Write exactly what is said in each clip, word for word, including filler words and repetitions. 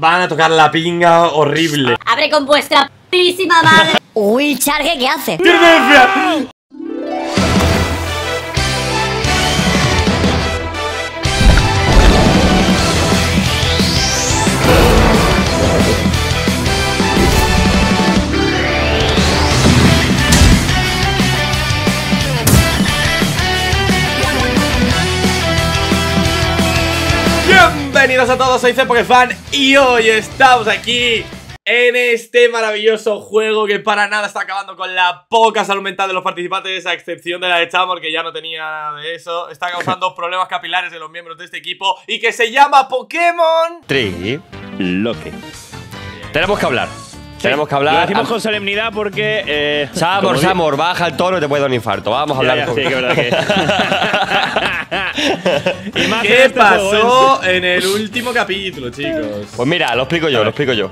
Van a tocar la pinga horrible. Abre con vuestra putísima madre. Uy, Charge, ¿qué hace? ¡Tiene! Bienvenidos a todos, soy ZenPokeFan y hoy estamos aquí en este maravilloso juego que para nada está acabando con la poca salud mental de los participantes, a excepción de la de Chamor, que ya no tenía nada de eso. Está causando problemas capilares en los miembros de este equipo y que se llama Pokémon Trilocke. Tenemos que hablar. Sí, tenemos que hablar. Lo decimos con solemnidad porque. Eh, Samor, Samor, baja el tono y te puede dar un infarto. Vamos a hablar. Ya, ya, sí, que verdad que... y más ¿Qué este pasó en el último capítulo, chicos? Pues mira, lo explico yo, lo explico yo.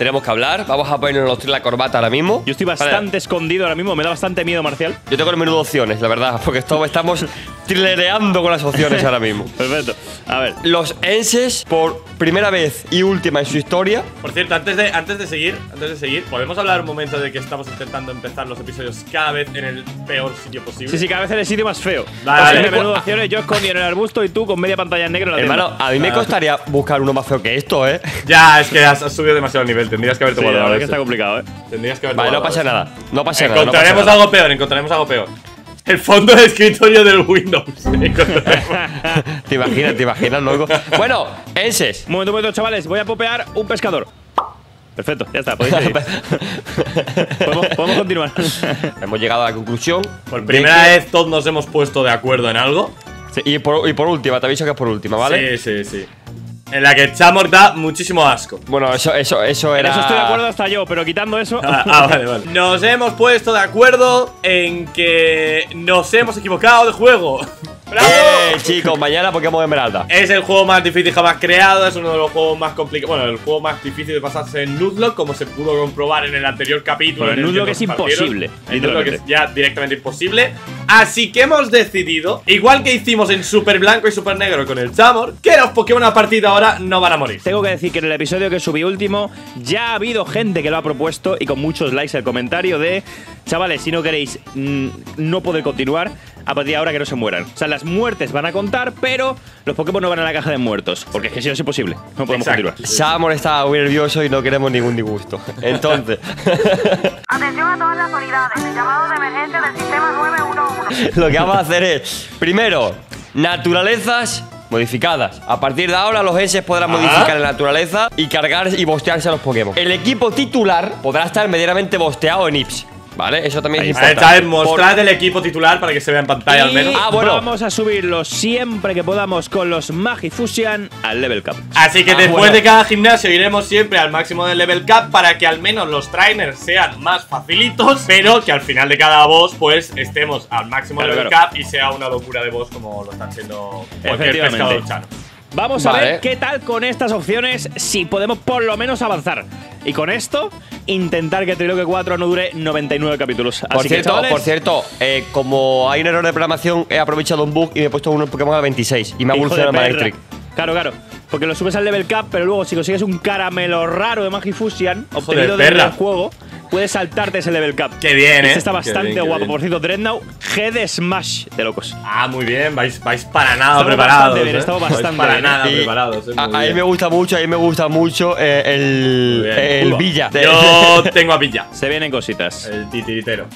Tenemos que hablar, vamos a ponernos la corbata ahora mismo. Yo estoy bastante vale. escondido ahora mismo, me da bastante miedo, Marcial. Yo tengo el menú de opciones, la verdad, porque esto, estamos trilereando con las opciones ahora mismo. Perfecto, a ver. Los enses, por primera vez y última en su historia. Por cierto, antes de, antes de seguir, antes de seguir, podemos hablar un momento de que estamos intentando empezar los episodios cada vez en el peor sitio posible. Sí, sí, cada vez en el sitio más feo. Vale, el menú de opciones, yo escondido en el arbusto y tú con media pantalla en negro en la Hermano, tienda. A mí me costaría buscar uno más feo que esto, ¿eh? Ya, es que has, has subido demasiado el nivel. Tendrías que haber tomado. Sí, la verdad que está complicado, ¿eh? Tendrías que haber tomado. Vale, no pasa nada. No pasa nada. Encontraremos algo peor, encontraremos algo peor. El fondo de escritorio del Windows. Te imaginas, te imaginas, loco. Bueno, enses. Un momento, un momento, chavales. Voy a popear un pescador. Perfecto, ya está. Podéis seguir. ¿Podemos, podemos continuar. Hemos llegado a la conclusión. Por primera vez todos nos hemos puesto de acuerdo en algo. Sí, y, por, y por última, te aviso que es por última, ¿vale? Sí, sí, sí. En la que Xamork da muchísimo asco. Bueno, eso, eso, eso era... En eso estoy de acuerdo hasta yo, pero quitando eso... Ah, ah, vale, vale. Nos hemos puesto de acuerdo en que nos hemos equivocado de juego. ¡Bravo! Eh, chicos, mañana Pokémon Esmeralda. Es el juego más difícil jamás creado, es uno de los juegos más complicados. Bueno, el juego más difícil de pasarse en Nuzlocke, como se pudo comprobar en el anterior capítulo. Pero en Nuzlocke es imposible. En Nuzlocke es ya directamente imposible. Así que hemos decidido, igual que hicimos en Super Blanco y Super Negro con el Chamor, que los Pokémon a partir de ahora no van a morir. Tengo que decir que en el episodio que subí último ya ha habido gente que lo ha propuesto y con muchos likes el comentario de... Chavales, si no queréis mmm, no poder continuar, a partir de ahora que no se mueran. O sea, las muertes van a contar, pero los Pokémon no van a la caja de muertos. Porque es que si no es imposible, no podemos Exacto. continuar. Xamor está muy nervioso y no queremos ningún disgusto. Entonces... Atención a todas las unidades, el llamado de emergencia del sistema nueve uno uno. Lo que vamos a hacer es, primero, naturalezas... modificadas. A partir de ahora los S podrán ah. modificar la naturaleza y cargar y bostearse a los Pokémon. El equipo titular podrá estar medianamente bosteado en I P S, ¿vale? Eso también ahí es importante. Ahí está, mostrad el equipo titular para que se vea en pantalla y al menos. Ah, bueno. Vamos a subirlo siempre que podamos con los Magifusion al level cap. Así que ah, después bueno. de cada gimnasio iremos siempre al máximo del level cap para que al menos los trainers sean más facilitos, pero que al final de cada boss pues estemos al máximo claro, del level claro. cap y sea una locura de boss como lo están siendo cualquier pescador chano. Vamos a vale. ver qué tal con estas opciones, si podemos por lo menos avanzar. Y con esto, intentar que Trilocke cuatro no dure noventa y nueve capítulos. Por Así cierto, que, chavales, por cierto, eh, como hay un error de programación, he aprovechado un bug y me he puesto unos Pokémon a veintiséis. Y me ha evolucionado el Manectric. Claro, claro. Porque lo subes al level cap, pero luego si consigues un caramelo raro de Magifusion, obtenido del de juego, puedes saltarte ese level cap. Qué bien, este eh. Está bastante bien, guapo. Bien. Por cierto, Dreadnought, Head Smash de locos. Ah, muy bien. Vais, vais para nada estamos preparados. Bastante bien, ¿eh? Estamos bastante para bien. Nada preparados. Eh, a, a mí me gusta mucho, a mí me gusta mucho eh, el, el Villa. Yo tengo a Villa. Se vienen cositas. El titiritero.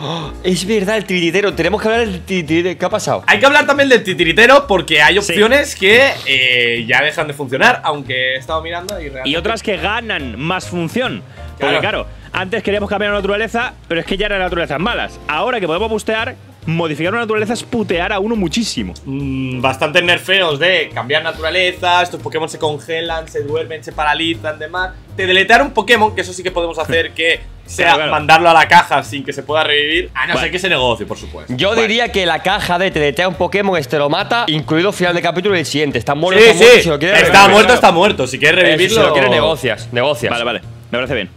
Oh, es verdad, el titiritero. Tenemos que hablar del titiritero. ¿Qué ha pasado? Hay que hablar también del titiritero porque hay opciones sí. que eh, ya dejan de funcionar, aunque he estado mirando y realmente... Y otras que ganan más función. Porque claro, antes queríamos cambiar la naturaleza, pero es que ya eran naturalezas malas. Ahora que podemos bustear, modificar una naturaleza es putear a uno muchísimo. Mm, bastantes nerfeos de cambiar naturaleza, estos Pokémon se congelan, se duermen, se paralizan, demás. Te deletear un Pokémon, que eso sí que podemos hacer que sea, claro, mandarlo a la caja sin que se pueda revivir, a no bueno. ser que se negocie, por supuesto. Yo bueno. diría que la caja de T D T a un Pokémon, este lo mata, incluido final de capítulo y el siguiente. Está muerto, sí, está muerto, sí. si lo quiere Está revivir, muerto, está muerto. Si quieres revivirlo, si lo quieres, negocias, negocias. Vale, vale, me parece bien.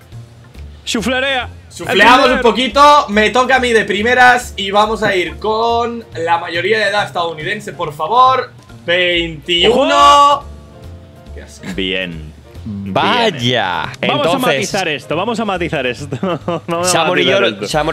Suflarea. Sufleamos un poquito, me toca a mí de primeras y vamos a ir con la mayoría de edad estadounidense, por favor. veintiuno. ¡Ojo! Bien. Vaya. Entonces, vamos a matizar esto, vamos a matizar esto. No Chamor y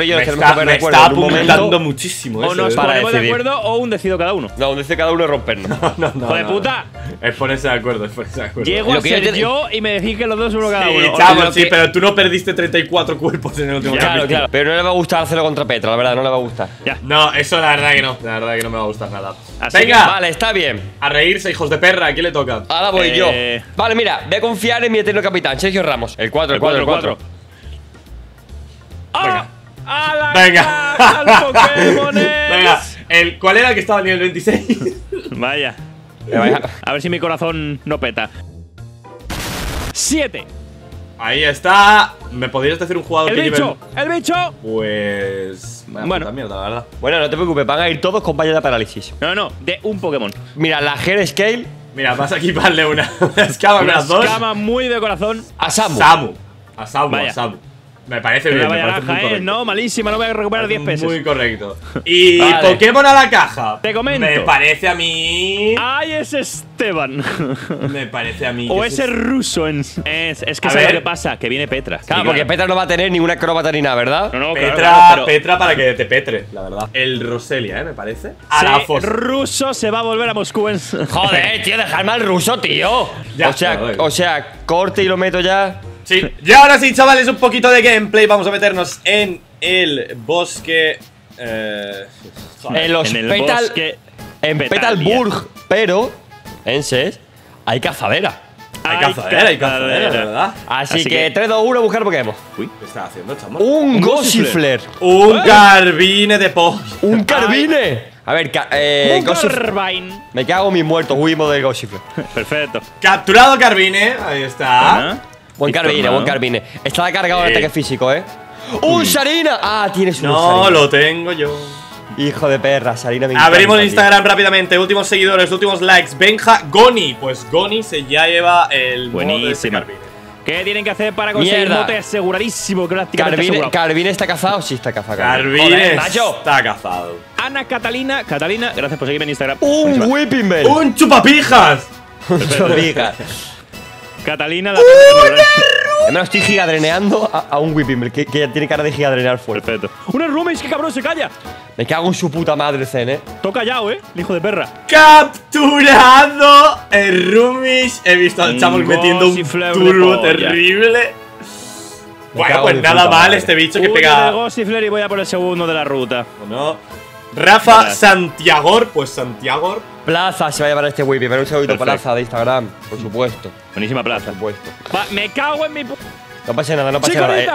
yo que nunca me recuerdo. Está apuntando muchísimo. O nos ponemos de acuerdo o un decido cada uno. No, un decido cada uno es rompernos. No, no, no. ¡Joder puta! Es ponerse de acuerdo, es ponerse de acuerdo. Llego a ser yo y me decís que los dos uno cada uno. Sí, Chamor, sí, pero tú no perdiste treinta y cuatro cuerpos en el último capítulo. Claro, claro. Pero no le va a gustar hacerlo contra Petra, la verdad, no le va a gustar. No, eso la verdad que no. La verdad que no me va a gustar nada. Venga. Vale, está bien. A reírse, hijos de perra, ¿a quién le toca? Ahora voy yo. Vale, mira, voy a confiar en mi eterno capitán, Sergio Ramos. El cuatro, el cuatro, el cuatro. Venga. ¡A la Venga. Casa, Venga. El, ¿Cuál era el que estaba en el veintiséis? Vaya. A ver si mi corazón no peta. siete. Ahí está. ¿Me podrías decir un jugador el que bicho, lleve el... el bicho? Pues... Bueno, mierda, la verdad. Bueno, no te preocupes, van a ir todos con vallas de parálisis. No, no, de un Pokémon. Mira, la Hair Scale. Mira, vas a equiparle una, una escama una corazón. Escama muy de corazón. A Samu. Samu. A Samu, vaya. a Samu. Me parece Pero bien, me parece muy correcto. No, malísima, no voy a recuperar diez pesos. Muy correcto. Y vale. Pokémon a la caja. Te comento. Me parece a mí. Ay, es Esteban. Me parece a mí. O ese es... ruso. En... Es, es que a sabe ver. lo que pasa, que viene Petra. Claro, porque claro. Petra no va a tener ninguna acróbata ni nada, ¿verdad? No, no, Petra, claro, pero... Petra para que te petre, la verdad. El Roselia, ¿eh? Me parece. A sí, la Fos. Ruso se va a volver a Moscú. En... Joder, tío, dejadme al ruso, tío. Ya, o sea, claro, o sea, corte y lo meto ya. Sí. Y ahora sí, chavales, un poquito de gameplay. Vamos a meternos en el bosque. Eh, en los en el petal, bosque. En Petalburg, pero en S E S hay cazadera. Hay, hay cazadera, cazadera, hay cazadera, ¿verdad? Así, Así que, que tres, dos, uno, buscar Pokémon. Uy, ¿qué estás haciendo, chamo? Un Gossifleur. Un Carbine de po. Un Carbine. A ver, eh, Carbine. Me cago en mis muertos, huimos del Gossifleur. Perfecto. Capturado Carbine. Ahí está. Uh-huh. Buen Carbine, buen Carbine. Está cargado de ataque físico, ¿eh? ¡Un Sarina! Ah, tienes un Sarina. No, lo tengo yo. Hijo de perra, Sarina me encanta. Abrimos Instagram rápidamente. Últimos seguidores, últimos likes. Benja, Goni. Pues Goni se ya lleva el modo de ese Carbine. ¿Qué tienen que hacer para conseguir mote segurísimo? Carbine está cazado. Sí, está cazado. Carbine está cazado. Ana Catalina. Catalina, gracias por seguirme en Instagram. ¡Un Whipping Bell! ¡Un Chupapijas! Chupapijas. Catalina la Me lo estoy gigadreneando a, a un Whipping que, que tiene cara de gigadrenear fuerte. Perfecto. ¡Una Rumish! ¡Qué cabrón! ¡Se calla! Me cago en su puta madre, Zen, eh. Toca ya, eh, el hijo de perra. ¡Capturado el Rumish! He visto al Chamor metiendo un turbo terrible. Bueno, pues nada mal este bicho que pega. Gossifleur y voy a por el segundo de la ruta. No. Rafa Santiago, pues Santiago. Plaza se va a llevar este Whippy, pero un segundito. Plaza de Instagram, por supuesto. Buenísima Plaza. Por supuesto. Va, me cago en mi p... No pasa nada, no pasa Chico nada. Eh.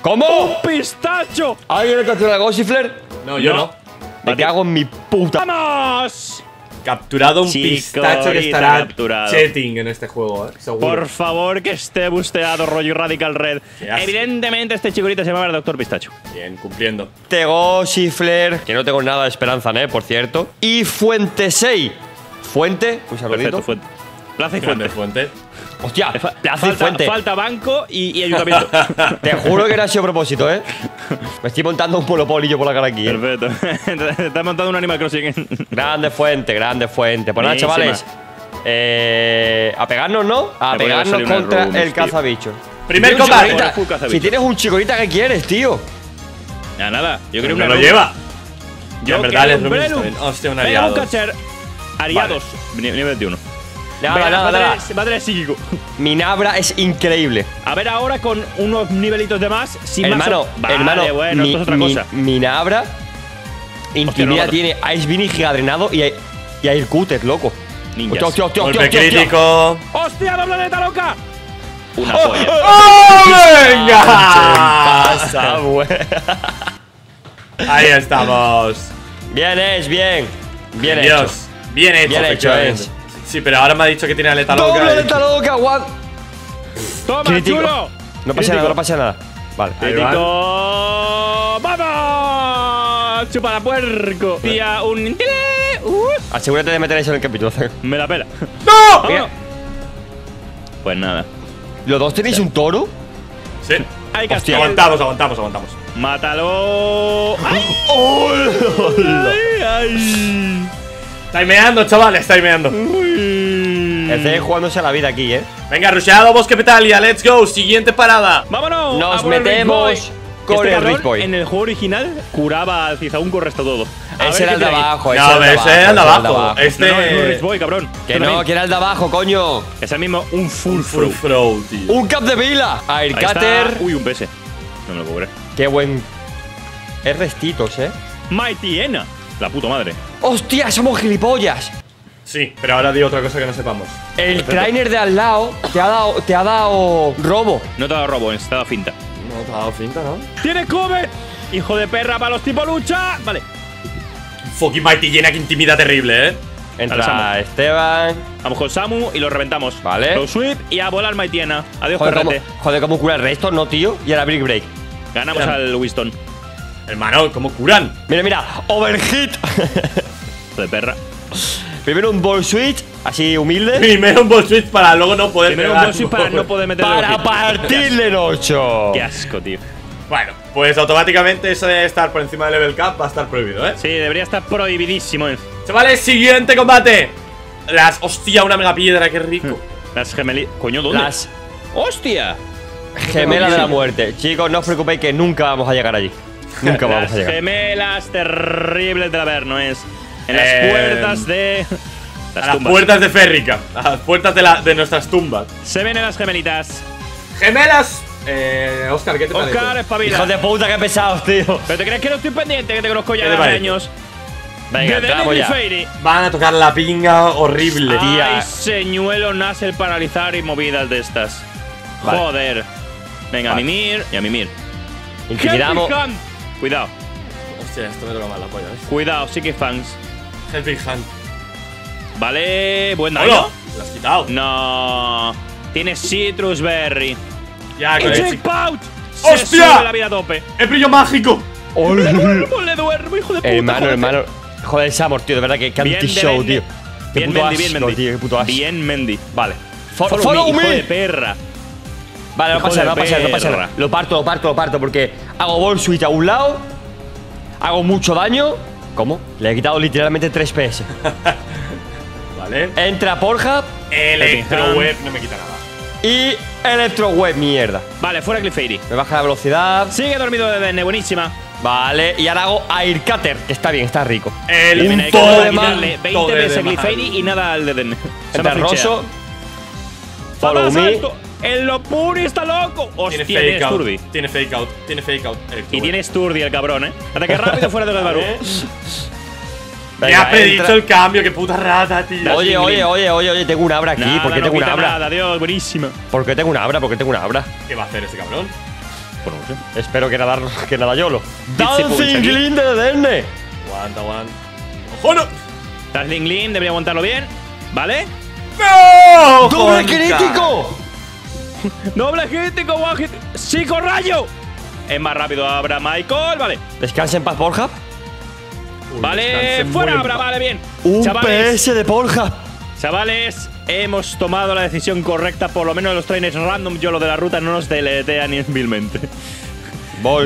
¿Cómo? ¡Un pistacho! ¿Alguien le captura a Gossifleur? No, yo no. no. Me cago en mi puta. ¡Vamos! Capturado un Chico pistacho que estará chatting en este juego, eh. Seguro. Por favor, que esté busteado, rollo Radical Red. Evidentemente, este chicorita se llama el Doctor Pistacho. Bien, cumpliendo. Tego, Sifler, que no tengo nada de esperanza, ¿eh? Por cierto. Y Fuente seis. Fuente, un saludito. Fuente. Plaza y Fuente. Fuente. Hostia, Plaza y Fuente. Falta banco y, y ayuntamiento. Te juro que no ha sido propósito, ¿eh? Me estoy montando un polopolillo por la cara aquí. ¿eh? Perfecto. Te has montado un Animal Crossing. Grande Fuente, grande Fuente. Pues nada, chavales. Eh, a pegarnos, ¿no? A Te pegarnos contra Rumus, el cazabicho. Primer combate. Si tienes un chicorita, ¿qué quieres, tío? Ya nada, yo creo que no lo lleva. Yo en verdad les rumo. Hostia, un aliado. Ariados. Nivel veintiuno. Nada, nada, nada. Va a tener psíquico. Minabra es increíble. A ver ahora con unos nivelitos de más. Sin hermano, más vale, hermano, bueno, mi, esto es otra mi, cosa. Minabra. Intimida tiene Ice Bean y Gigadrenado y a Ircutet, loco. Ninja. Hostia, hostia, hostia, hostia, crítico. Hostia, la planeta loca. Una polla. ¡Oh, venga! ¿Qué pasa, güey? Ahí estamos. Bien es, bien. Bien Dios, hecho. Bien hecho. Bien hecho es. Sí, pero ahora me ha dicho que tiene aleta loca. ¡Doble aleta loca, guau! ¡Toma, chulo! No pasa nada, no pasa nada. Vale. Tetito. ¡Vamos! ¡Chupa la puerco! Tía, un. Uh. Asegúrate de meter eso en el capítulo. Me la pela. ¡No! ¿Qué? Pues nada. ¿Los dos tenéis sí. un toro? Sí. Hay que Hostia, aguantamos, aguantamos, aguantamos. ¡Mátalo! ¡Ay! ¡Oh! ¡Ay! ¡Ay! Estáis meando, chavales, estáis meando. Estáis jugándose a la vida aquí, eh. Venga, rusheado, Bosque Petalia, let's go. Siguiente parada. ¡Vámonos! Nos metemos con el Rich Boy. En el juego original curaba al Cizaún con resto todo. Ese era el de abajo, ese era el de abajo. Este no, es un Rich Boy, cabrón. Que no, que era el de abajo, coño. Es el mismo, un full throw. Un cap de Villa. Air Cutter. Uy, un P S. No me lo puedo creer. Qué buen. Es restitos, eh. Mightyena. La puta madre. ¡Hostia! ¡Somos gilipollas! Sí, pero ahora di otra cosa que no sepamos. El trainer de al lado te ha dado te ha dado robo. No te ha dado robo, te ha dado finta. No te ha dado finta, ¿no? ¡Tienes come! ¡Hijo de perra para los tipos lucha! Vale. Fucking Mightyena, que intimida terrible, ¿eh? Entra Esteban. Vamos con Samu y lo reventamos. Vale. Lo sweep y a volar Mightyena. Adiós, perrete. Joder, ¿cómo cura el resto? No, tío. Y ahora Brick Break. Ganamos al Winston. Hermano, ¿cómo curan? Mira, mira, overhit. De perra. Primero un ball switch, así humilde. Primero un ball switch para luego no poder Primero pegar, un ball switch para no poder meter. Para partirle el ocho. Qué asco, tío. Bueno, pues automáticamente eso de estar por encima del level cap va a estar prohibido, ¿eh? Sí, debería estar prohibidísimo. ¿Eh? Chavales, siguiente combate. Las. Hostia, una mega piedra, qué rico. Las gemelitas. Coño, ¿dónde? Las. ¡Hostia! Gemela de la muerte. Chicos, no os preocupéis que nunca vamos a llegar allí. Nunca vamos a llegar. Las gemelas terribles del Averno es. En las eh, puertas de. Las, a las puertas de Férrica. A las puertas de, la, de nuestras tumbas. Se ven en las gemelitas. ¡Gemelas! Eh. Oscar, ¿qué te parece? Oscar, espabila. Hijo de puta, que pesados, tío. ¿Pero te crees que no estoy pendiente? Que te conozco ya de años. Venga, entramos ya. Van a tocar la pinga horrible, tía. Ay, señuelo, nace el paralizar y movidas de estas. Vale. Joder. Venga, vale. A mimir y a mimir. Intimidamos. Cuidado. Hostia, esto me toca mal la polla, ¿ves? Cuidado, sí que fans. Helping Hand. Vale, buen daño. ¿Lo has quitado? No. Tienes Citrus Berry. Ya, que Jake Pouch. ¡Hostia! La vida a tope. ¡El brillo mágico! ¡Oh, le duermo, le duermo, hijo de puta! Hermano, hermano. Joder, Xamor, tío, de verdad que anti-show, tío. Bien Mendy, bien Mendy. Qué puto asco. Bien Mendy. Vale. Follow me, hijo de perra. Vale, no pasa nada, no pasa nada, no pasa nada. Lo parto, lo parto, lo parto, porque hago ball switch a un lado, hago mucho daño. ¿Cómo? Le he quitado literalmente tres P S. Vale. Entra Porja. Electroweb, no me quita nada. Y Electroweb, mierda. Vale, fuera Clefairy. Me baja la velocidad. Sigue dormido de Dene, buenísima. Vale, y ahora hago Air Cutter, que está bien, está rico. El un todo de darle veinte P S Clefairy y nada al de Dene. Entra Rosso. Follow me. El Lopuri está loco. Hostia, tiene fake out. Sturdy. Tiene fake out. Tiene fake out. Y tiene Sturdy el cabrón, eh. Ataque rápido fuera de los barros. Me ha pedido el cambio, qué puta rata, tío. Oye, oye, oye, oye, oye, tengo una abra aquí. Nada, ¿por qué no tengo una abra? Nada, Dios, buenísima. ¿Por qué tengo una abra? ¿Por qué tengo una abra? ¿Qué va a hacer ese cabrón? Por no sé. Espero que nada, que nada yolo. Dancing Glin de Dene. Aguanta, aguanta. ¡Ojo, no! Dancing Glin, debería aguantarlo bien. ¿Vale? ¡No! ¡Doble crítico! Doble crítico, one hit. ¡Chico rayo! Es más rápido, Abra Michael, vale. Descansa en paz, Porja. Vale, fuera Abra, vale, bien. Un chavales, P S de Porja. Chavales, hemos tomado la decisión correcta. Por lo menos los trainers random, yo lo de la ruta no nos deletean invilmente.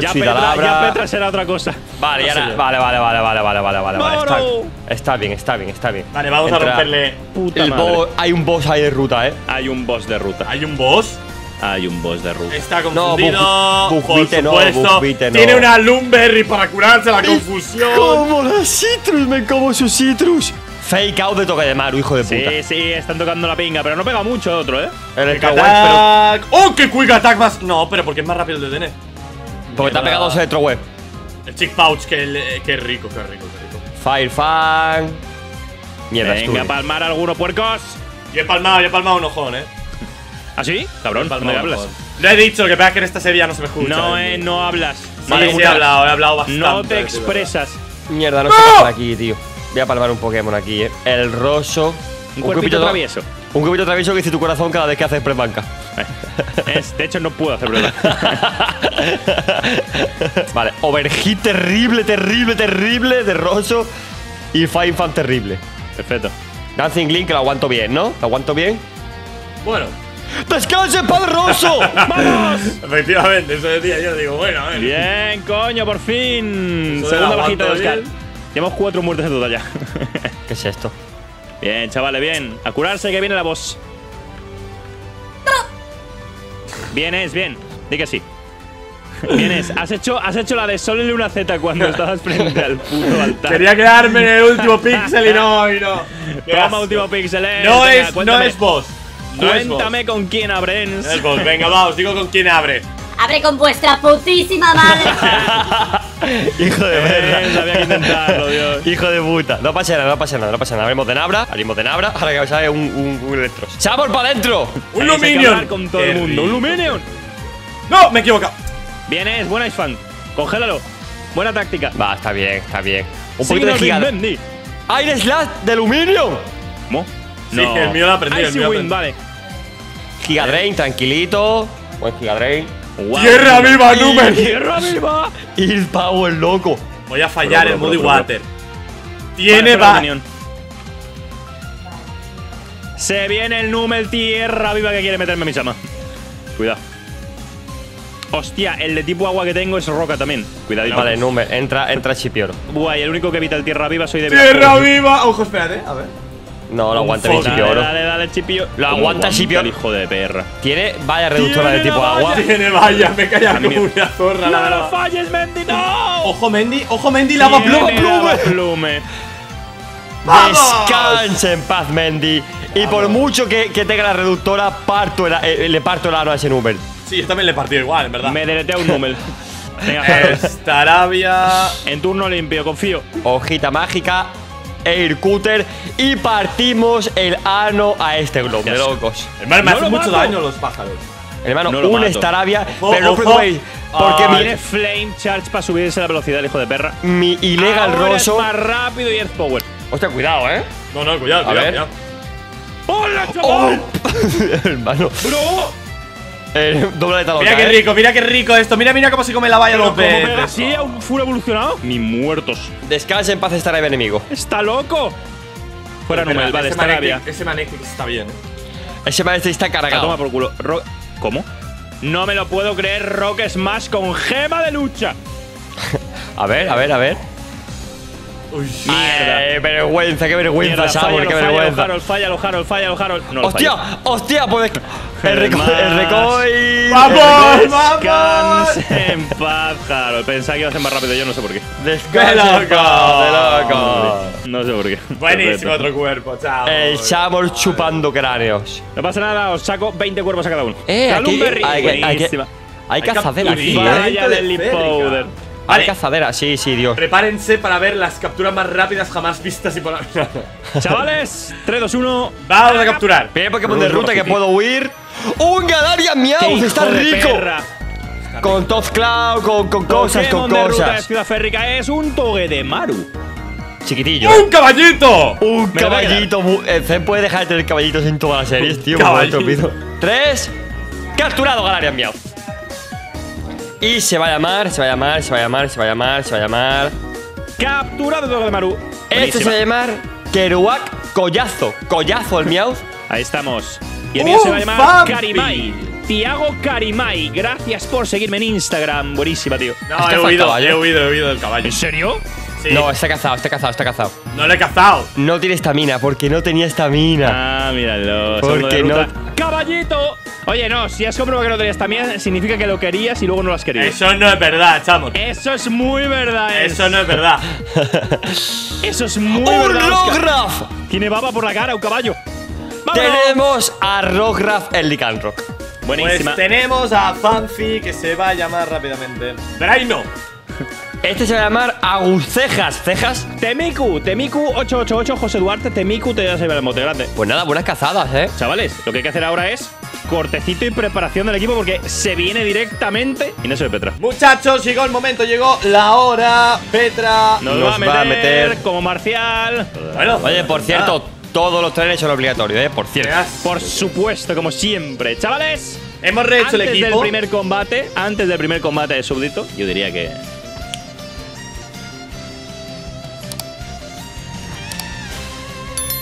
Ya Petra, ya Petra será otra cosa. Vale, no ahora, vale, vale, vale, vale, vale, vale, vale, vale. Está, está bien, está bien, está bien. Vale, vamos Entra. a romperle. Puta el madre. Hay un boss ahí de ruta, eh. Hay un boss de ruta. ¿Hay un boss? Hay un boss de ruta. Está confundido. No, buf, buf, por no, buf, buf, tiene no. una Lumberry para curarse la confusión. Como las citrus, me como sus citrus. Fake out de Togedemaru, hijo de puta. Sí, sí, están tocando la pinga, pero no pega mucho el otro, eh. El quick attack. Pero... ¡Oh, qué quick attack más! No, pero porque es más rápido el de D N. Porque te ha pegado ese electroweb. El Chick Pouch, que, el, que rico, que rico, que rico. Firefang. Mierda, venga, palmar alguno, puercos. Yo he palmado, yo he palmado un ojón, eh. ¿Ah, sí? Cabrón, palmado, ¿me hablas? Lo he dicho, que pasa que en esta serie no se me escucha. No, eh, no hablas. Sí, vale, sí he hablado, he hablado bastante. No te expresas. Mierda, no, no. se por aquí, tío. Voy a palmar un Pokémon aquí, eh. El Rosso. Un, un cuerpito travieso. Un cuerpito travieso que dice tu corazón cada vez que haces pre-banca. Es, de hecho, no puedo hacer pruebas. Vale, Overheat terrible, terrible, terrible, de Rosso y Fire Fan terrible. Perfecto. Dancing Link, que lo aguanto bien, ¿no? ¿Lo aguanto bien? Bueno. ¡Descanse, padre Rosso! ¡Vamos! Efectivamente, eso decía yo. Digo, bueno, a ver. Bien, coño, por fin. Eso Segunda bajita de Oscar. Llevamos cuatro muertes en total ya. ¿Qué es esto? Bien, chavales, bien. A curarse, que viene la voz. Bien, es bien. Di que sí. Bien, es. Has hecho, has hecho la de Sol y Luna Z cuando estabas frente al puto altar. Quería quedarme en el último píxel y no, y no. Toma, último píxel, eh. No, venga, es, no es vos. No cuéntame es vos. Con quién abren. No es vos. Venga, va, os digo con quién abre. Abre con vuestra putísima madre. Hijo de verga. Eh, había que intentarlo, Dios. Hijo de puta. No pasa nada, no pasa nada, no pasa nada. Abrimos de Nabra, abrimos de Nabra. Ahora que sale un, un, un Electros. ¡Chamor para adentro! ¡Un Luminion! Con todo el mundo. ¡Un Luminion! ¡No! Me he equivocado. Vienes, buena Isfan. Congélalo. Buena táctica. Va, está bien, está bien. Un poquito de gigante. ¡Aire Slash de Luminion! ¿Cómo? No. Sí, que el mío lo ha aprendido, el mío win, vale. Gigadrain, tranquilito. Buen Gigadrain. Wow. ¡Tierra viva, Numen! ¡Tierra viva! Y el pavo es loco. Voy a fallar pero, pero, el Moody Water. Tiene va. Se viene el Numen, tierra viva, que quiere meterme mi chama. Cuidado. Hostia, el de tipo agua que tengo es roca también. Cuidado. Vale, Numen, entra, entra Chipioro. Guay, el único que evita el tierra viva soy de ¡Tierra viva! viva. Ojo, espérate, a ver. No, lo aguanta el Chipioro. Dale, dale, Chipioro. Lo aguanta Chipioro. Hijo de perra. Tiene valla reductora de tipo agua. Tiene valla, me calla como una zorra. No lo falles, Mendy, no. Ojo, Mendy, ojo, Mendy, lava plume. Descansa en paz, Mendy. Y por mucho que tenga la reductora, le parto el ano a ese Numel. Sí, yo también le he partido igual, en verdad. Me deleteo un Numel. Venga, Starabia. En turno limpio, confío. Hojita mágica. Air Cutter y partimos el ano a este globo de locos. Hermano, me no hacen mucho mato. daño los pájaros. Hermano, no un Starabia, ojo, pero no os preocupéis. Porque ah, mi Flame Charge para subirse la velocidad, el hijo de perra. Mi Ilegal Rosso. Más rápido y Earth Power. Hostia, cuidado, eh. No, no, cuidado, cuidado, cuidado. ¡Hola, chaval! Oh. Hermano. ¡Bro! Eh, doble de talón. Mira qué rico, eh. mira qué rico esto. Mira, mira cómo se come la valla los peces. ¿Sí? ¿Aún full evolucionado? Ni muertos. Descansa en paz, estará el enemigo. ¡Está loco! Fuera Numel, vale, está rabia. Ese Manectric está bien, eh. Ese Manectric está cargado. Toma por culo. Ro ¿Cómo? No me lo puedo creer, Rock Smash con gema de lucha. A ver, a ver, a ver. Uy, mierda. Ay, vergüenza, qué vergüenza, Xamor, qué vergüenza. Harold, falla, lo Harold, falla, lo Harold. No, hostia, falla. hostia, pues. El recoil. El recoil. ¡Vamos! El ¡Vamos! En paz, Harold. Pensaba que iba a ser más rápido, yo no sé por qué. Descansa. ¡De loco! No sé por qué. Buenísimo, otro cuerpo, chao. El Xamor chupando cráneos. No pasa nada, os saco veinte cuerpos a cada uno. Eh, aquí, hay, hay, hay, hay cazadera aquí, eh. Vaya del Lipowder. Vale, cazadera, sí, sí, Dios. Prepárense para ver las capturas más rápidas jamás vistas y por la vida. Chavales, tres, dos, uno. Vamos a capturar. Primer Pokémon de ruta que puedo huir. ¡Un Galarian Meowth! ¡Está rico! Con Tough Cloud, con, con cosas, con cosas. Ruta de Ciudad Férrica es un Togedemaru. Chiquitillo. ¡Un caballito! Un caballito. El Zen puede dejar de tener caballitos en todas las series, tío. Tres. Capturado Galarian Meowth. Y se va a llamar, se va a llamar, se va a llamar, se va a llamar, se va a llamar. Capturado Togedemaru. Este se va a llamar Kerouac Collazo. Collazo el Meowth. Ahí estamos. Y el mío se va a llamar Karimai. Tiago Karimai. Gracias por seguirme en Instagram. Buenísima, tío. No, he huido, he huido, he huido del caballo. ¿En serio? Sí. No, está cazado, está cazado, está cazado. No le he cazado. No tiene estamina, porque no tenía estamina. Ah, míralo. Porque no. ¡Caballito! Oye, no, si has comprobado que no tenías también, significa que lo querías y luego no lo has querido. Eso no es verdad, Xamor. Eso es muy verdad. Es. Eso no es verdad. Eso es muy ¡Un verdad. ¡Un Rockraft! Tiene baba por la cara, un caballo. ¡Vámonos! Tenemos a Rockraft el Lycanroc. Buenísima. Pues tenemos a Fanfi, que se va a llamar rápidamente. ¡Draino! Este se va a llamar Agucejas. ¿Cejas? Temiku, Temiku ocho ocho ocho, José Duarte, Temiku, te voy a llevar el mote grande. Pues nada, buenas cazadas, eh. Chavales, lo que hay que hacer ahora es cortecito y preparación del equipo porque se viene directamente y no se ve Petra. Muchachos, llegó el momento, llegó la hora. Petra nos, nos va, a meter va a meter como Marcial. Bueno, oye, por cierto, todos los trenes son obligatorios, eh, por cierto. Por supuesto, como siempre. Chavales, Hemos rehecho el equipo. Antes del primer combate, antes del primer combate de súbdito, yo diría que...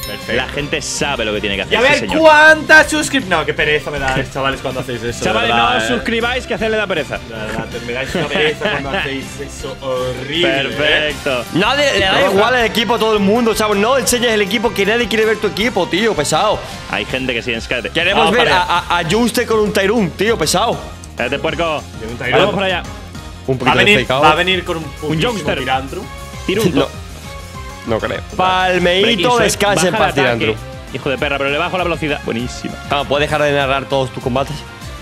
Perfecto. La gente sabe lo que tiene que hacer. Y a ver sí, cuántas suscripciones. No, qué pereza me da, chavales, cuando hacéis eso. Chavales, verdad, no os eh. suscribáis, que hacerle la pereza. La verdad, termináis una pereza cuando hacéis eso horrible. Perfecto. Nadie le da igual el equipo a todo el mundo, chavos. No enseñes el equipo, que nadie quiere ver tu equipo, tío, pesado. Hay gente que sí en Skype. Queremos ver a, a, a Juste con un Tyroom, tío, pesado. Espérate, puerco. Vamos por allá. Un va, a venir, va a venir con un, un Youngster. No creo. Palmeito, descansa en paz, Tirandru. Hijo de perra, pero le bajo la velocidad. Buenísima. Ah, ¿puedes dejar de narrar todos tus combates?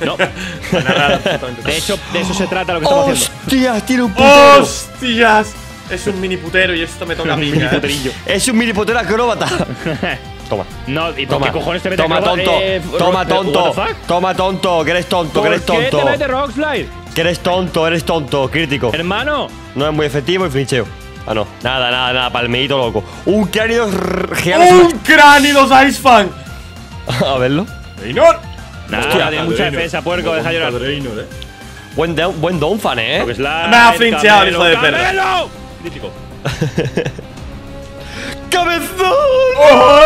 No. De hecho, de eso se trata lo que estamos haciendo. ¡Hostias! Tiene un putero. ¡Hostias! Es un mini putero y esto me toca a mí. Es un mini putero acróbata. Toma. No, ¿y toma, qué cojones te metes? Toma, tonto. Toma, tonto. Toma, tonto. Que eres tonto, que eres tonto. ¿Qué te metes, Rockslide? Que eres tonto, eres tonto. Crítico. Hermano. No es muy efectivo y flincheo. Ah, no. Nada, nada, nada. Palmeito loco. Un Cranidos gigante. ¡Un Cranidos Ice Fang! A verlo. ¡Reynor! Nada, hostia, tiene mucha defensa, puerco. Deja llorar. Reynor, eh. Buen, down, buen Downfan, eh. Me ha flincheado, hijo de perra. ¡Camelo! Crítico. ¡Cabezón! ¡Oh!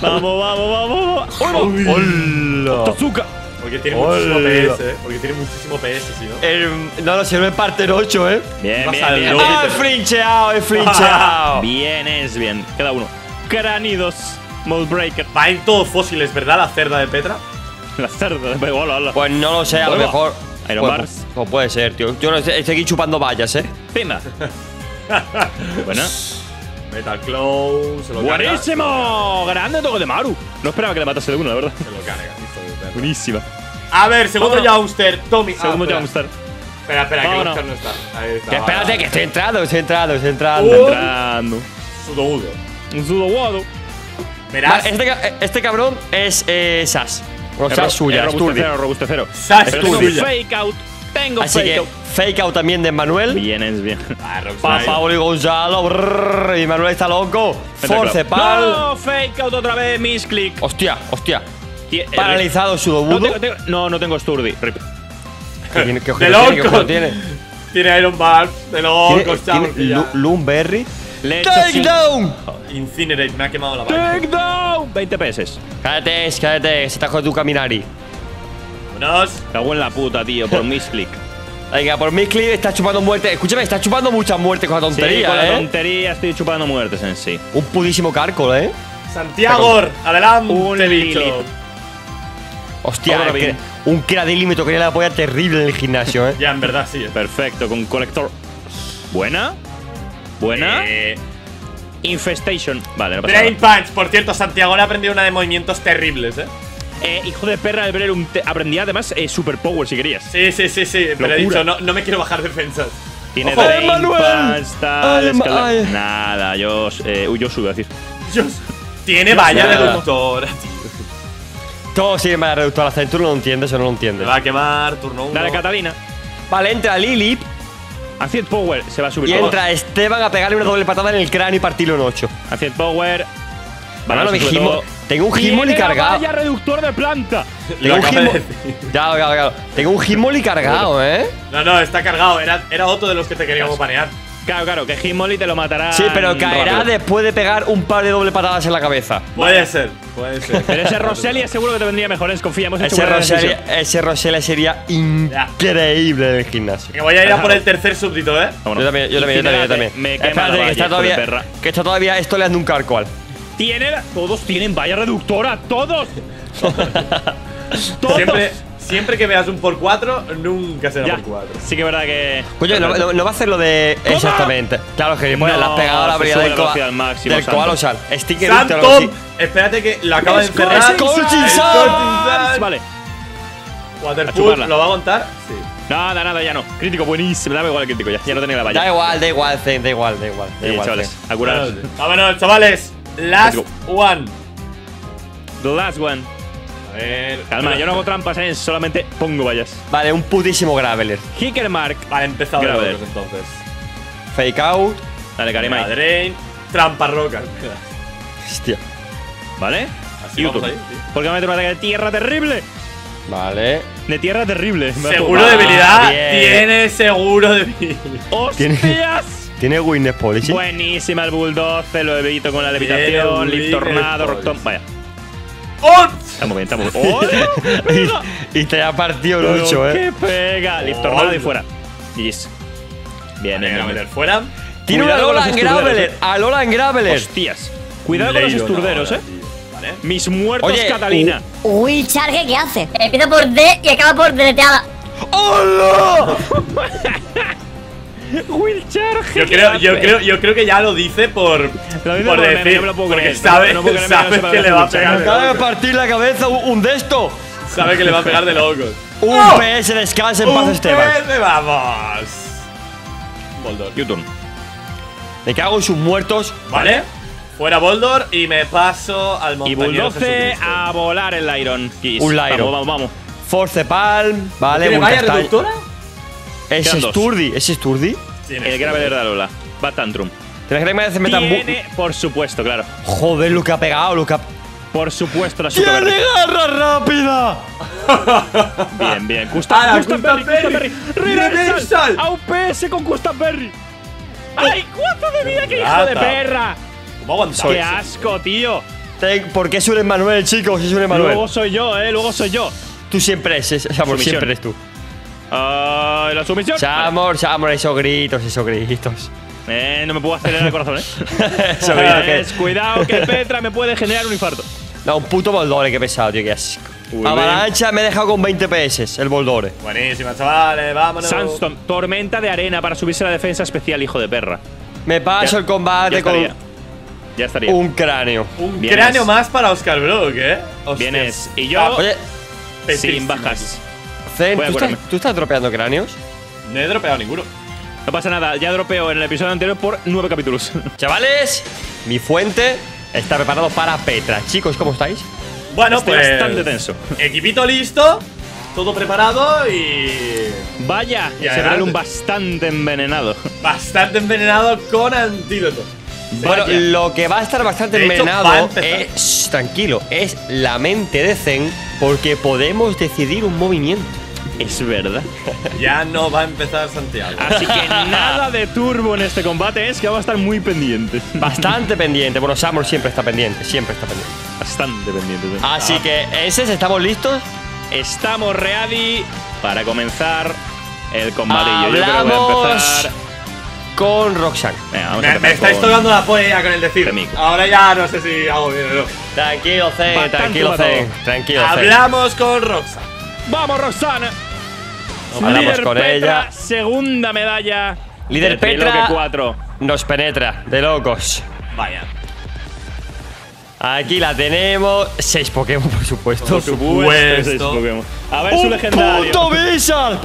Vamos, vamos, vamos, vamos. ¡Hola! ¡Tozuka! Porque tiene Ola. muchísimo P S, ¿eh? Porque tiene muchísimo P S, si no. El, no, no, si no es parte del ocho, ¿eh? Bien, bien, bien. ¡Ah, he flincheado, he flincheado! Bien, es bien. Queda uno. Cranidos, Moldbreaker. Va a ir todos fósiles, ¿verdad? La cerda de Petra. La cerda de Petra. Hola, hola. Pues no lo sé, a lo mejor. Iron Bars. No puede ser, tío. Yo no sé, estoy aquí chupando vallas, ¿eh? Pima. Buena. Metal Claw, se lo carga. ¡Buenísimo! Grande Togedemaru. No esperaba que le matase de uno, la verdad. Se lo carga. Buenísima. A ver, segundo Youngster, Tommy. Segundo ah, Youngster. Espera, espera, que Youngster no está. Ahí está. Que espérate, va, que estoy entrando, estoy entrando, estoy entrando. Estoy entrando. Sudowoodo. Un Sudowoodo. Verás. Este, este cabrón es eh, Sass. O Sass suya, es turbia. Robustecero, robustecero. Sass turbia. Fake out. Tengo Así fake que, out. Fake out también de Manuel. Bien, es bien. Pa' Paolo y Gonzalo. Brrr, y Manuel está loco. Force pal. No, fake out otra vez, misclick. Hostia, hostia. Paralizado Sudowoodo. No, tengo, no, no tengo Sturdy. Rip. ¿Qué, qué de loco. Tiene, ¿qué tiene? Tiene Iron Barb. De loco, chaval. Lumberry. Take down. Incinerate, me ha quemado la bala. Take down. veinte P S. Cállate, cállate. Se te ha jodido tu Caminari. Vámonos. Cago en la puta, tío. Por misclick. Venga, por misclick está chupando muerte. Escúchame, está chupando muchas muertes con la tontería. Sí, con la ¿eh? tontería estoy chupando muertes en sí. Un putísimo cárcol, eh. Santiago, adelante. Un bicho. Hostia, es que un Cradilly me tocaría la polla terrible en el gimnasio, eh. Ya, en verdad sí. Perfecto, con colector. Buena. Buena. Eh... Infestation. Vale, no pasa nada. Brain Punch. Por cierto, Santiago le ha aprendido una de movimientos terribles, eh. Eh, hijo de perra, el Brelum. Aprendí además eh, Super Power, si querías. Sí, sí, sí, sí. Pero he dicho, no, no me quiero bajar defensas. Tiene Brain Punch, tal, escalar. Nada, yo. Eh, uy, yo subo a decir. Dios. Tiene valla reductora, tío. No, sí, me ha reducido la centro, no lo entiendes o no lo entiendes. Me va a quemar, turno uno. Dale, Catalina. Vale, entra Lilip. Acid Power, se va a subir. Y entra Esteban a pegarle una doble patada en el cráneo y partirlo en ocho. Acid Power. Vale, no, no, tengo un Hitmonlee cargado. Vaya reductor de planta. Tengo un Hitmonlee. Ya, ya, ya. Tengo un Hitmonlee cargado, eh. No, no, está cargado. Era, era otro de los que te queríamos panear. Claro, claro, que Hitmonlee te lo matará. Sí, pero caerá rápido después de pegar un par de doble patadas en la cabeza. Puede vale. ser, puede ser. Pero ese Roselia seguro que te vendría mejor, ¿eh? Confiamos en ese Roselia. Ese Roselia sería increíble en el gimnasio. Que voy a ir a por el tercer súbdito, ¿eh? Vámonos. Yo también, yo también, yo también, yo también. Me quema la está todavía, perra. Que está todavía esto le anda un carcoal. Tiene, todos tienen valla reductora, todos. todos. Siempre. Siempre que veas un por cuatro, nunca será ya. por cuatro. Sí que es verdad que… Coño, no, no, no va a hacer lo de… ¿Cómo? Exactamente. Claro, que bueno, no, las pegadas la brigada del Koala. Del Sticker. ¡Santom! Espérate que lo acaba de encerrar. ¡Scorching Sars! Vale. Waterpool, ¿lo va a aguantar? Sí. Nada, nada, ya no. Crítico, buenísimo. Da igual el crítico ya. Ya no tenía la valla. Da igual, da igual, Zen, da igual, da igual. Da igual, chavales. A curar. Vámonos, chavales. Last one. The last one. A ver, calma, yo no hago trampas, ¿eh? Solamente pongo vallas. Vale, un putísimo Graveler. Hickermark. Vale, empezado Graveler de entonces. Fake out. Dale, Karimai. Drain. Trampa roca. Hostia. Vale. Así vamos ahí, sí. Porque me mete un ataque de tierra terrible. Vale. De tierra terrible. Seguro de habilidad. Tiene seguro de habilidad. ¡Hostias! Tiene Witness Policy. Buenísima el Bulldozer, lo evito con la levitación, Leaf Tornado, Rockton. Vaya. ¡Oh! Estamos bien, estamos bien. ¡Oh! y, y te ha partido el ocho, eh. ¡Qué pega! Leaf Tornado y fuera. Yes. Bien, bien. Vale, meter fuera. Tiro a Lolan Graveler. A Lolan Graveler. Hostias. Cuidado con los esturderos, eh. Vale. Mis muertos, Oye, Catalina. Uh, uy, Charge, ¿qué hace? Empieza por D y acaba por deleteada. ¡Hola! Yo creo, yo, creo, yo creo que ya lo dice por, lo por, por decir, meme, no puedo porque creer, sabe, no puedo sabe que, que le va a pegar. Acaba de partir la cabeza un, un de esto. Sabe que le va a pegar de locos. Un oh, P S, descansa en paz, Esteban. P S, vamos. Boldor, Yuton. Me cago en sus muertos. Vale. vale. Fuera Boldor y me paso al montañero. Y a volar el Lyron. Kiss. Un Lyron. Vamos, vamos, vamos. Force Palm. Vale, un vaya reductora. ¿Es Sturdy? ¿Es Sturdy? El Graveler de Alola. Va Tantrum. ¿Tienes que me metan Tiene, por supuesto, claro. Joder, lo que ha pegado, lo que ha... Por supuesto, la super. ¡Tiene garra rápida! bien, bien. Custan Custan Perry, Custan Perry. ¡Reversal! ¡A un P S con Custan Perry! ¡Ay, cuánto de vida, qué hijo de perra! ¿Cómo aguantáis? ¡Qué asco, tío! ¿Por qué sube Manuel, chicos? ¿Qué sube Manuel? Luego soy yo, eh, luego soy yo. Tú siempre eres, o sea, por siempre eres tú. Uh, la sumisión. Chamor, Chamor, esos gritos, esos gritos. Eh, no me puedo acelerar el corazón, eh. esos gritos que... Cuidado, que Petra me puede generar un infarto. No, un puto Boldore, que pesado, tío, que asco. Uy, Avalancha bien. Me he dejado con veinte P S, el Boldore. Buenísima, chavales, vámonos. Sandstorm, tormenta de arena para subirse a la defensa especial, hijo de perra. Me paso ya, el combate ya con. Ya estaría. Un cráneo. Un Vienes. cráneo más para Oscar Brock, eh. Hostias. Vienes. Y yo. Ah, oye, sin bajas. Zen, ¿tú, estás, ¿tú estás dropeando cráneos? No he dropeado ninguno. No pasa nada, ya dropeo en el episodio anterior por nueve capítulos. Chavales, mi fuente está preparado para Petra. Chicos, ¿cómo estáis? Bueno, Estoy pues... bastante tenso. Equipito listo, todo preparado y... Vaya, y se ve un bastante envenenado. Bastante envenenado con antídoto. Bueno, Vaya. lo que va a estar bastante hecho, envenenado es... Tranquilo, es la mente de Zen, porque podemos decidir un movimiento. Es verdad. Ya no va a empezar Santiago. Así que nada de turbo en este combate, es que vamos a estar muy pendientes. Bastante pendiente. Bueno, Samur siempre está pendiente, siempre está pendiente. Bastante pendiente. ¿eh? Así ah. que, ese ¿estamos listos? Estamos ready para comenzar el combatillo. Yo creo que voy a empezar con Roxanne. Venga, vamos me, a me estáis con... tocando la polla con el decir. Ahora ya no sé si hago bien o no. Tranquilo, Zen, tranquilo, Zen. Tranquilo, Zen. Hablamos con Roxanne. ¡Vamos, Roxanne! Hablamos con Petra, ella. Segunda medalla. Líder Petra cuatro. Nos penetra, de locos. Vaya. Aquí la tenemos. Seis Pokémon, por supuesto. Por supuesto. Seis Pokémon. A ver su legendario. ¡Puto Blizzard!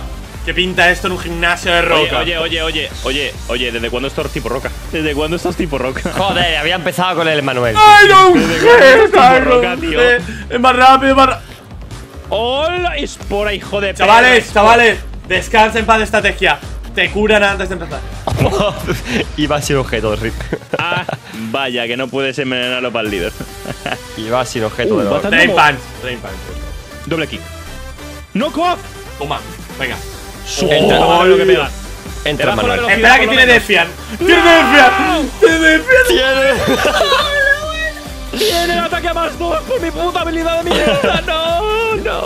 ¿Qué pinta esto en un gimnasio de roca? Oye, oye, oye, oye, oye, ¿desde cuándo estás tipo roca? ¿Desde cuándo estás tipo roca? Joder, había empezado con el Manuel. ¡Ay, no! Es más rápido, es más rápido. ¡Hola, espora, hijo de perra! Chavales, chavales, descansa en paz de estrategia. Te curan antes de empezar. Iba a ser objeto de rip. Ah, vaya, que no puedes envenenarlo para el líder. Iba a ser objeto uh, de rip. Rain Punch, Rain Punch. Doble kick. ¡Knock off! Toma, venga. ¡Entra! Lo que pega. Entra, Manuel. Espera, que tiene Defiant. ¡Tiene Defiant! ¡Tiene Defiant! ¡Tiene! ¡Tiene el ataque más dos por mi puta habilidad de mierda! ¡No, no!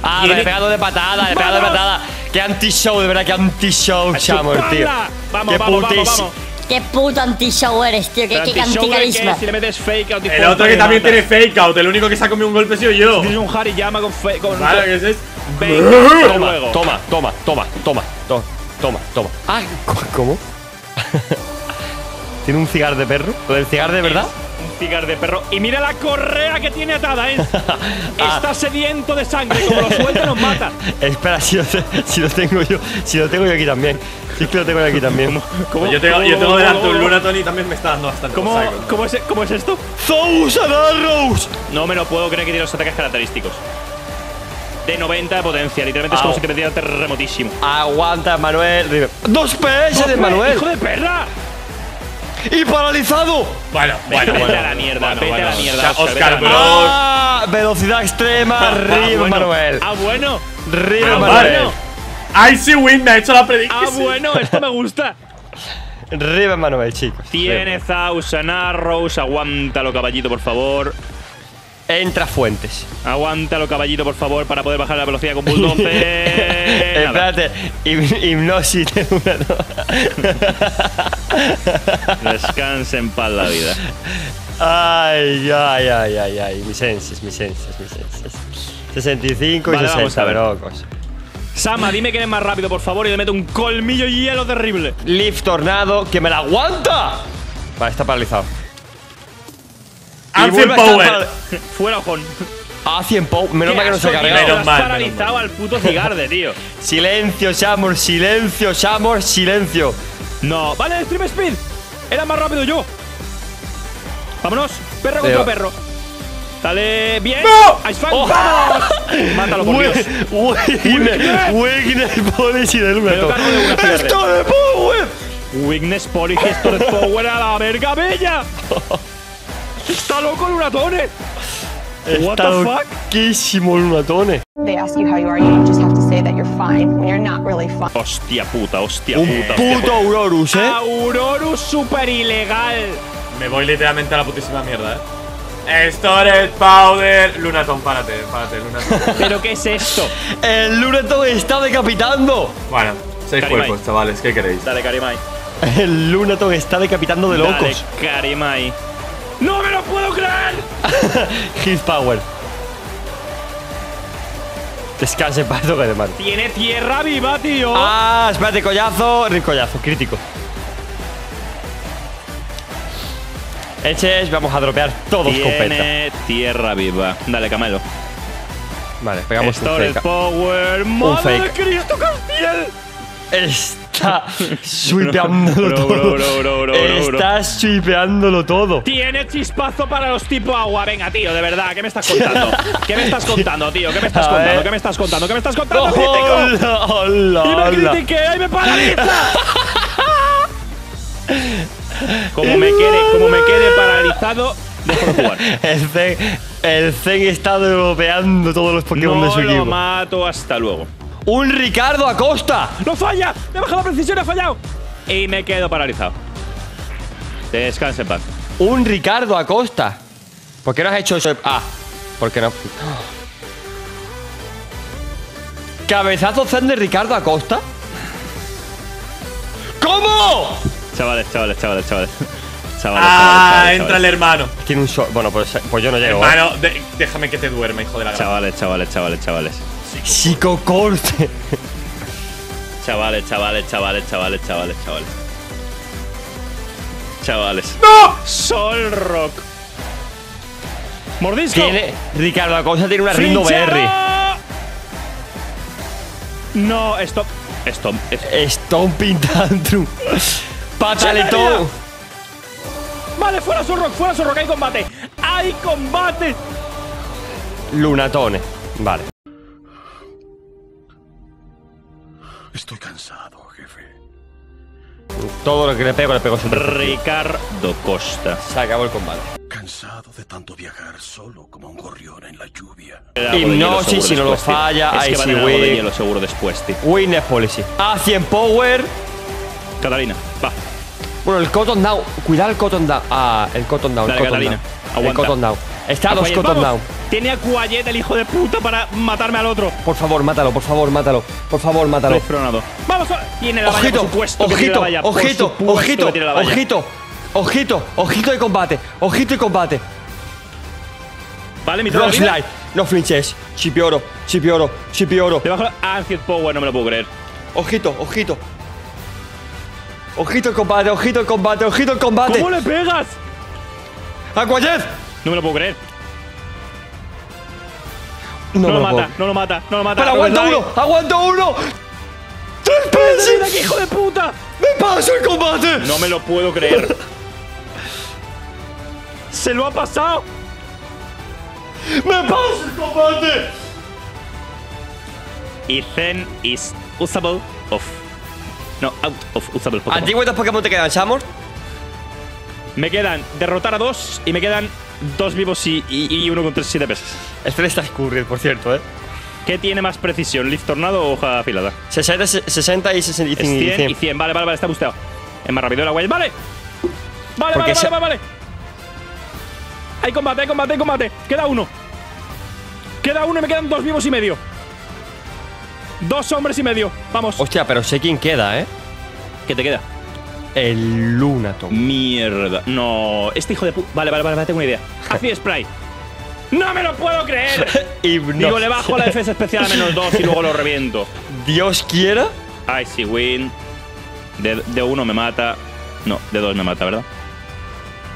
Ah, le he pegado de patada, le he pegado de patada. ¡Qué anti-show, de verdad, qué anti-show, Chamor, tío! ¡Vamos, vamos, vamos, vamos! ¡Qué puto anti-show eres, tío! ¡Qué anti-carisma! Si le metes fake out y el otro que también tiene fake out, el único que se ha comido un golpe soy yo. Tienes un Harry Llama con fake out. Claro, ¿qué es eso? Toma, toma, toma, toma, toma, toma, toma. ¡Ah! ¿Cómo? ¿Tiene un cigarro de perro? ¿Lo del cigarro de verdad? Cigar de perro. Y mira la correa que tiene atada, ¿eh? ah. Está sediento de sangre. Como lo suelta, nos mata. Espera, si lo, te, si lo tengo yo. Si lo tengo yo aquí también. Si es que lo tengo yo aquí también. ¿Cómo? Yo tengo, yo tengo delante un Lunatón y también me está dando bastante. ¿Cómo, ¿cómo, es, ¿Cómo es esto? ¡Those Arrows! No me lo puedo creer que tiene los ataques característicos. De noventa de potencia. Literalmente es como si te metiera terremotísimo. Aguanta, Manuel. ¡Dos P S de Manuel! ¡Hijo de perra! ¡Y paralizado! Bueno, bueno, vete bueno, a la mierda, bueno, vete bueno. a la mierda. Oscar, Oscar Bros. Ah, arriba, velocidad extrema, ah, arriba, ah, bueno. Manuel. Ah, bueno. Arriba, ah, Manuel. Ahí sí win, me ha hecho la predicción. Ah, bueno, esto me gusta. Arriba, Manuel, chicos. Tiene Thousand Arrows, aguántalo, caballito, por favor. Entra Fuentes. Aguántalo, caballito, por favor, para poder bajar la velocidad con bulldozer. Espérate, hipnosis. Descanse en paz la vida. Ay, ay, ay, ay, ay. Mis senses, mis senses, mis senses. sesenta y cinco y vale, sesenta, pero locos. Sama, dime que eres más rápido, por favor, y le meto un colmillo y hielo terrible. Leaf Tornado, que me la aguanta. Vale, está paralizado. Ancient Power. Fuera, ojón. Ancient Power. Menos mal que no se ha cargado. Menos mal. Paralizado al puto Cigarde, tío. Silencio, Chamor. Silencio, Chamor. Silencio. No. Vale, Extreme Speed. Era más rápido yo. Vámonos. Perro contra perro. Dale. Bien. ¡No! ¡Ice Fan! ¡Oh! ¡Vámonos! Mátalo, por Dios. Weakness Policy del uno. ¡Esto de Power! Weakness Policy. Esto de Power a la verga bella. Está loco el Lunatone. What the fuck? Loquísimo el Lunatone. They ask you how you are, you just have to say that you're fine when you're not really fine. Hostia puta, hostia puta. Un puto Aurorus, eh. Aurorus super ilegal. Me voy literalmente a la putísima mierda, eh. Storage Powder. Lunatone, párate, párate, Lunatone. ¿Pero qué es esto? El Lunatone está decapitando. Bueno, seis cuerpos, chavales, ¿qué queréis? Dale, Karimai. El Lunatone está decapitando de locos. Dale, Karimai. ¡No me lo puedo creer! His Power. Descanse, pato, que de mar. Tiene tierra viva, tío. Ah, espérate, collazo. Ricollazo, crítico. Eches, vamos a dropear todos copeta. Tiene tierra viva. Dale, Camelo. Vale, pegamos un fake. Power. ¡Madre de Cristo, Castiel! Está swipeándolo todo. Está swipeándolo todo. Tiene chispazo para los tipo agua. Venga, tío, de verdad, ¿qué me estás contando? ¿Qué me estás contando, tío? ¿Qué me estás contando? ¿Qué me estás contando? ¿Qué me estás contando? ¡Hola, hola, hola! ¡Y me critiqué! ¡Ay, me paraliza! Como me quede, como me quede paralizado, dejo de jugar. El Zen está dropeando todos los Pokémon de su equipo. No lo mato, hasta luego. ¡Un Ricardo Acosta! ¡No falla! ¡Me ha bajado la precisión, ha fallado! Y me quedo paralizado. Descanse en paz. ¡Un Ricardo Acosta! ¿Por qué no has hecho eso? Ah, porque no. ¿Cabezazo Zen de Ricardo Acosta? ¿Cómo? Chavales, chavales, chavales, chavales. Chavales, ah, chavales, entra chavales. El hermano. Tiene un short. Bueno, pues, pues yo no llego. Hermano, eh. déjame que te duerma, hijo de la gran. Chavales, chavales, chavales, chavales. Psicocorte. Chavales, chavales, chavales, chavales, chavales, chavales. Chavales. ¡No! Sol Rock. Mordisco. Tiene, Ricardo, la cosa tiene una Rindo B R. No, stop. Stop. Stomping Tantrum. Pataletón. Vale, fuera Sol Rock, fuera Sol Rock. Hay combate. Hay combate. Lunatone. Vale. Estoy cansado, jefe. Todo lo que le pego, le pego siempre. Ricardo Costa. Se acabó el combate. Cansado de tanto viajar solo como un gorrión en la lluvia. Hipnosis, si no lo falla. Es que va a tener algo de hielo seguro después, tío. Winner Policy. Cien Power. Catalina, va. Bueno, el Cotton Down. Cuidado el Cotton Down. Ah, el Cotton Down. Dale, Catalina. El Cotton Down. Está a dos Cotton Down. Tiene a Cuayet, el hijo de puta, para matarme al otro. Por favor, mátalo, por favor, mátalo. Por favor, mátalo. Destronado. Vamos a... Tiene la valla, ojito, por supuesto, ojito, que tiene la valla. Ojito, por ojito, que tiene la valla. Ojito, ojito, ojito de combate. Ojito y combate. Vale, mi Rock Slide. No flinches. Chipioro, chipioro, chipioro. Debajo la Ancient Power, no me lo puedo creer. Ojito, ojito. Ojito el combate, ojito el combate, ojito el combate. ¿Cómo le pegas? ¡A Cuayet! No me lo puedo creer. No, no lo mata, no lo mata, no lo mata. Pero aguanto uno, aguanto uno. ¡Tres peces! ¡Hijo de puta! ¡Me paso el combate! No me lo puedo creer. ¡Se lo ha pasado! ¡Me paso el combate! Y Zen is usable off. No, out of usable. ¿A ti cuántos Pokémon te quedan, Chamor? Me quedan derrotar a dos y me quedan dos vivos y, y, y uno con tres siete pesos. Este le está escurriendo, por cierto, ¿eh? ¿Qué tiene más precisión, Leaf Tornado o hoja afilada? sesenta, sesenta y sesenta y cinco. cien y cien. Vale, vale, vale, está busteado. Es más rápido de la guay. ¡Vale! Vale, vale, vale, vale, vale. Hay combate, hay combate, hay combate. Queda uno. Queda uno y me quedan dos vivos y medio. Dos hombres y medio. Vamos. Hostia, pero sé quién queda, ¿eh? ¿Qué te queda? El Lunaton. Mierda. No. Este hijo de puta. Vale, vale, vale, tengo una idea. Acid Spray. ¡No me lo puedo creer! Digo, le bajo la defensa especial a menos dos y luego lo reviento. Dios quiera. Icy Wind. De, de uno me mata. No, de dos me mata, ¿verdad?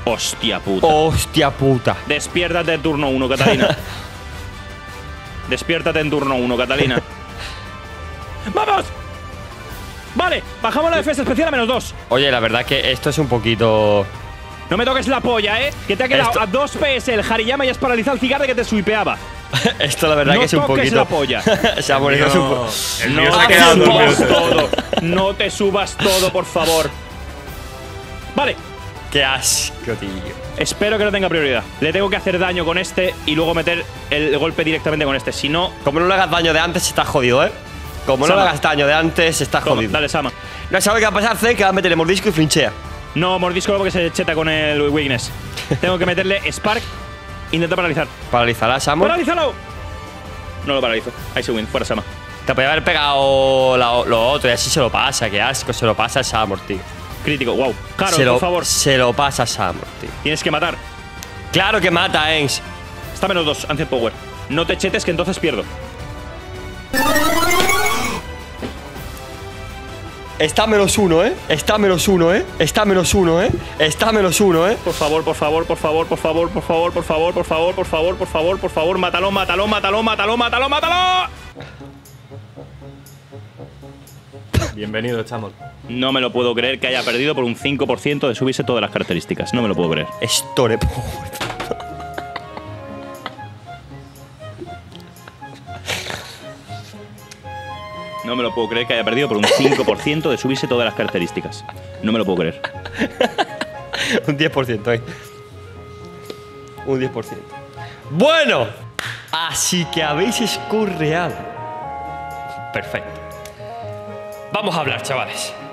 Hostia puta. Hostia puta. Despiértate en turno uno, Catalina. Despiértate en turno uno, Catalina. ¡Vamos! Vale, bajamos la defensa especial a menos dos. Oye, la verdad que esto es un poquito… No me toques la polla, ¿eh? Que te ha quedado esto... a dos P S el Hariyama y has paralizado el cigarro que te swipeaba. Esto la verdad no que es un poquito… No toques la polla. Se ha morido su… No, el mío no se te ha subas todo. No te subas todo, por favor. Vale. Qué asco, tío. Espero que no tenga prioridad. Le tengo que hacer daño con este y luego meter el golpe directamente con este. Si no… Como no le hagas daño de antes, está jodido, ¿eh? Como Sama. no le hagas daño de antes, está Toma, jodido. Dale, Sama. No sabe qué va a pasar, C, que va a meterle mordisco y flinchea. No, mordisco no porque se cheta con el weakness. Tengo que meterle Spark. Intenta paralizar. ¿Paralizará, Samo? ¡Paralízalo! No lo paralizo. Ice Wind, fuera, Sama. Te podía haber pegado la, lo otro y así se lo pasa. Qué asco, se lo pasa a Samor, tío. Crítico, wow. Claro, por favor. Se lo pasa a Samor, tío. Tienes que matar. Claro que mata, Enx. Está menos dos, Ancient Power. No te chetes que entonces pierdo. Está menos uno, ¿eh? Está menos uno, ¿eh? Está menos uno, ¿eh? Está menos uno, ¿eh? Por favor, por favor, por favor, por favor, por favor, por favor, por favor, por favor, por favor, por favor, mátalo, mátalo, mátalo, mátalo, mátalo, mátalo. Bienvenido, Chamor. No me lo puedo creer que haya perdido por un cinco por ciento de subirse todas las características. No me lo puedo creer. Store Power. No me lo puedo creer que haya perdido por un cinco por ciento de subirse todas las características. No me lo puedo creer. Un diez por ciento ahí. Un diez por ciento. Bueno, así que habéis escurreado. Perfecto. Vamos a hablar, chavales.